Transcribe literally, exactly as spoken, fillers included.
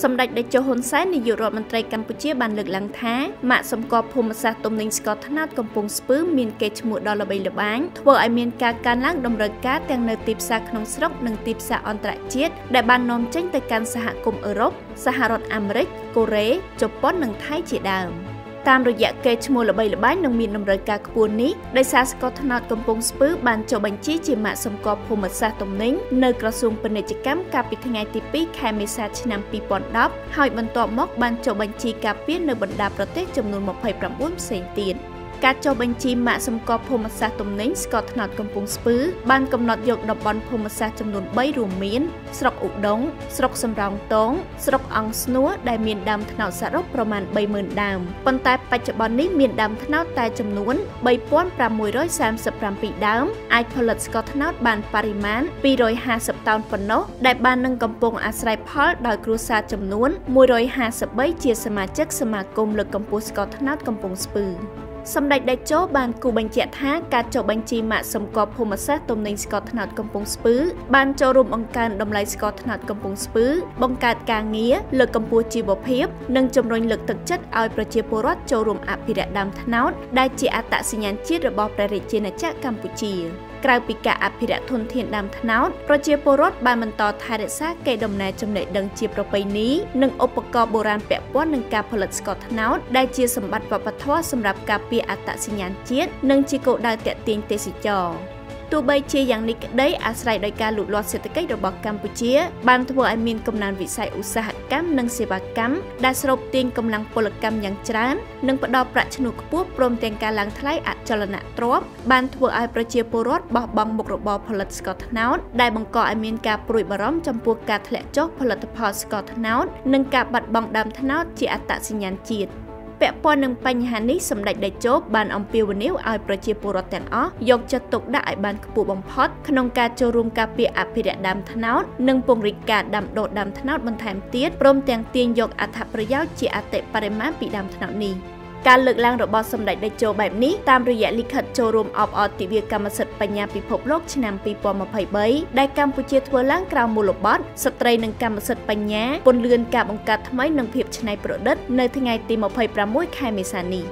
Sầm đạch để cho hôn sát nhiều rồi mình trai Campuchia bàn lực lăng thá, mạ sầm cọp hôm sát tôm ninh Scott nát cầm pung spứ miền kê chmụt đo là bay là bán, vợ ai miền cá can lắc đồng rực cá đang nở tiệp xa khung sốc nâng tiệp xa on trại chết, đại ban nom tranh tới can xã cùng Europe, xã Harod Americ, Korea, Japan nâng Thái chỉ đàm. Tam rồi dạ kê chmụt là bay là bán nâng miền đồng rực cá buồn ní, đại xã Scott nát cầm pung spứ bàn cho bánh chí chỉ mạ sầm cọp hôm sát tôm ninh, nơi cơ sung bên này chỉ cắm cà bị thay ngày tiệp pi khai mê sát năm pi bọt đáp, hỏi vận tọa móc bàn cho bánh chí cà biết nơi bận đạp protest trong nôn một phẩy bảy bốn sen tiền. Các cho bánh chi mạ xâm cọp phô mặt xa tùm nính Scott nọt cầm phung spứ, ban cầm nọt dọc đọc bọn phô mặt xa châm nôn bay rùm miến, srok ụ đống, srok xâm rong tốn, srok ong snúa đài miền đàm thân nọt xa rốc proman bay mơn đàm. Bọn tài bạch cho bọn ní miền đàm thân nọt tài châm nôn, bay bốn pram mùi rối xàm sập pram bị đám, ai phô lật Scott nọt bàn Pariman, pi rồi hà sập taun phần nốt, đại ban nâng cầm phung á sài phó đòi cru xa châm nôn, mùi rồi hà sập bay chia sơ mà chất sơ mà cùng lực cầm phung Scott nọt cầm phung spứ. Sầm đạch đại chó ban cù bánh chẹt há cá chó bánh chi mạ sầm cọp hôm sát tôm ninh Scott nát cầm pung spứ ban cho rùm ông can đồng lại Scott nát cầm pung spứ bông cát cà nghĩa lực cầm pua chi bộc hiệp nâng châm roi lực thực chất aoប្រជាពលរដ្ឋចូលរួមអភិរក្សដើមត្នោតដែលជាអត្តសញ្ញាណជាតិរបស់ព្រះរាជាណាចក្រកម្ពុជាក្រៅពីការអភិរក្សធនធានដើមត្នោតប្រជាពលរដ្ឋបានបន្តថែរក្សាកេរដំណែលចំណេះដឹងជាប្រពៃណីនិងឧបករណ៍បុរាណពាក់ព័ន្ធនឹងការផលិតស្ករត្នោតដែលជាសម្បត្តិវប្បធម៌សម្រាប់ការពារអត្តសញ្ញាណជាតិនិងជាគោលដៅទាក់ទាញទេសចរណ៍ទូបីជាយ៉ាងនេះក្តីអាស្រ័យដោយការលូតលាស់សេដ្ឋកិច្ចរបស់កម្ពុជាបានធ្វើឲ្យមានកំណើនវិស័យឧស្សាហកម្មនិងសេវាកម្មដែលស្រូបទាញកម្លាំងពលកម្មយ៉ាងច្រើននិងផ្ដល់ប្រាក់ឈ្នួលខ្ពស់ព្រមទាំងការឡើងថ្លៃអចលនទ្រព្យបានធ្វើឲ្យប្រជាពលរដ្ឋបោះបង់មុខរបរផលិតស្ករត្នោតដែលបង្កឲ្យមានការព្រួយបារម្ភចំពោះការធ្លាក់ចុះផលិតផលស្ករត្នោតនិងការបាត់បង់ដើមត្នោតជាអត្តសញ្ញាណជាតិពាក់ព័ន្ធនឹងបញ្ហានេះសម្ដេចតេជោបានអំពាវនាវឲ្យប្រជាពលរដ្ឋទាំងអស់យកចិត្តទុកដាក់ឲ្យបានខ្ពស់បំផុតក្នុងការចូលរួមការពារអភិរក្សដើមត្នោតនិងពង្រីកការដាំដុះដើមត្នោតបន្ថែមទៀតព្រមទាំងទាញយកអត្ថប្រយោជន៍ជាអតិបរមាពីដើមត្នោតនេះការលើកឡើងរបស់សម្ដេចតេជោបែបនេះតាមរយៈលិខិតចូលរួមអបអរទិវាកម្មសិទ្ធិបញ្ញាពិភពលោកឆ្នាំពីរពាន់ម្ភៃបីដែលកម្ពុជាធ្វើឡើងក្រោមមូលបទស្ត្រីនិងកម្មសិទ្ធិបញ្ញាពន្លឿនការបង្កើតថ្មីនិងភាពច្នៃប្រឌិតនៅថ្ងៃទីម្ភៃប្រាំមួយខែមេសានេះ